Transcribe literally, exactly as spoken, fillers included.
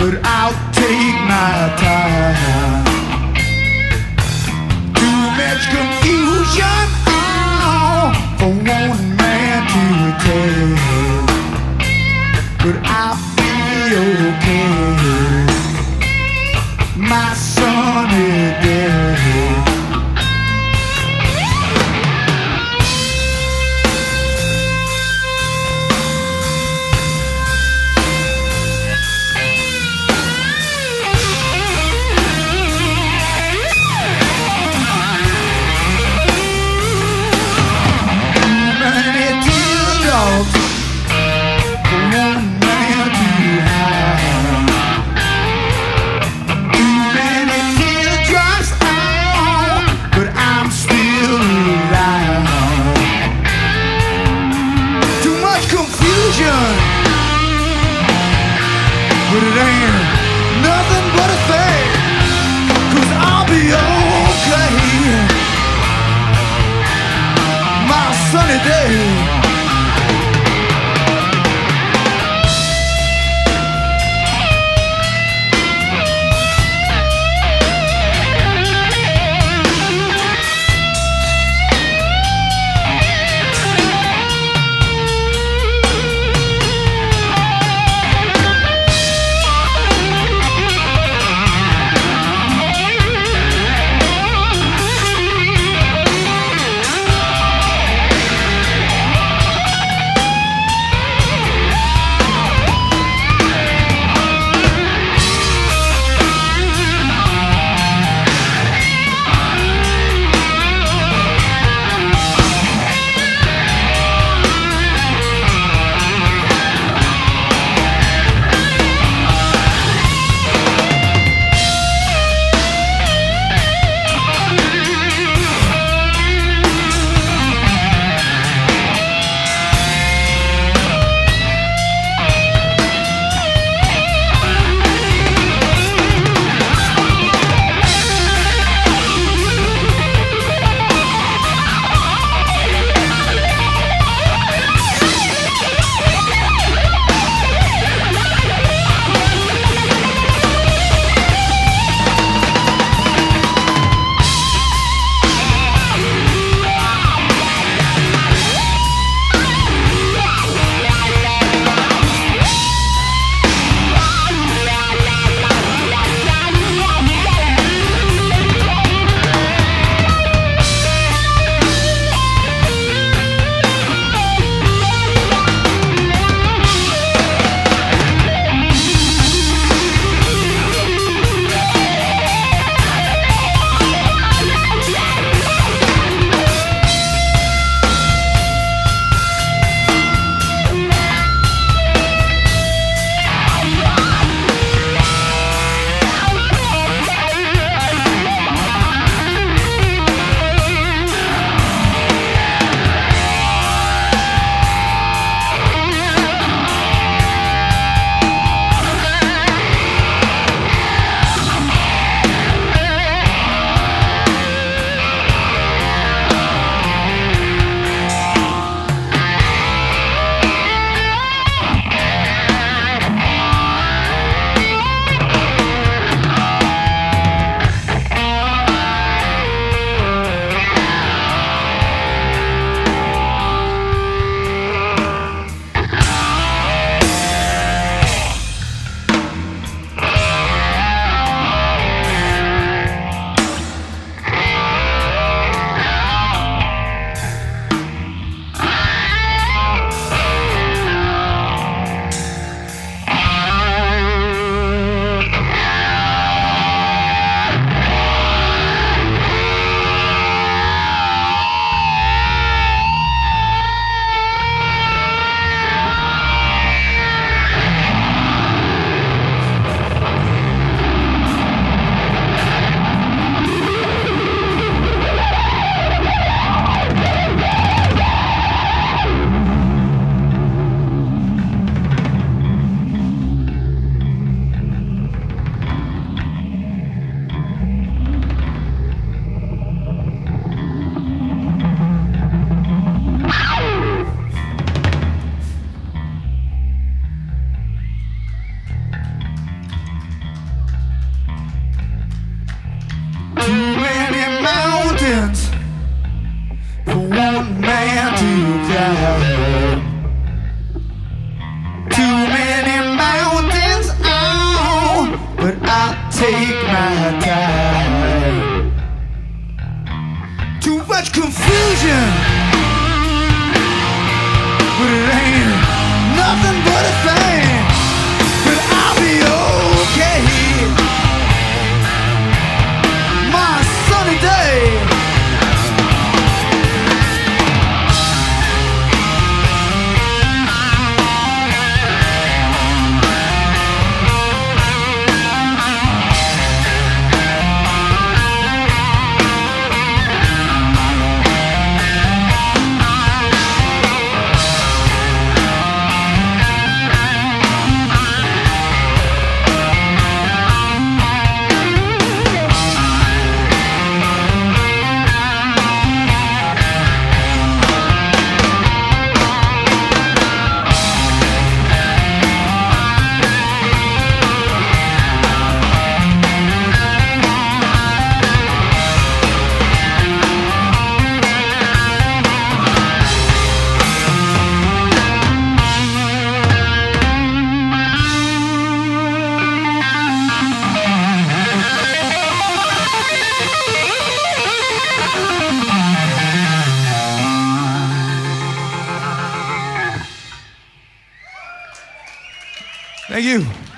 but I'll take my time. Too much confusion all for one man to take, but I'll be okay. My sunny day. But it ain't nothing but a thing, 'cause I'll be okay. My sunny day. take my time. Too much confusion, but it ain't nothing but a thing. But I'll be okay. My sunny day. Thank you.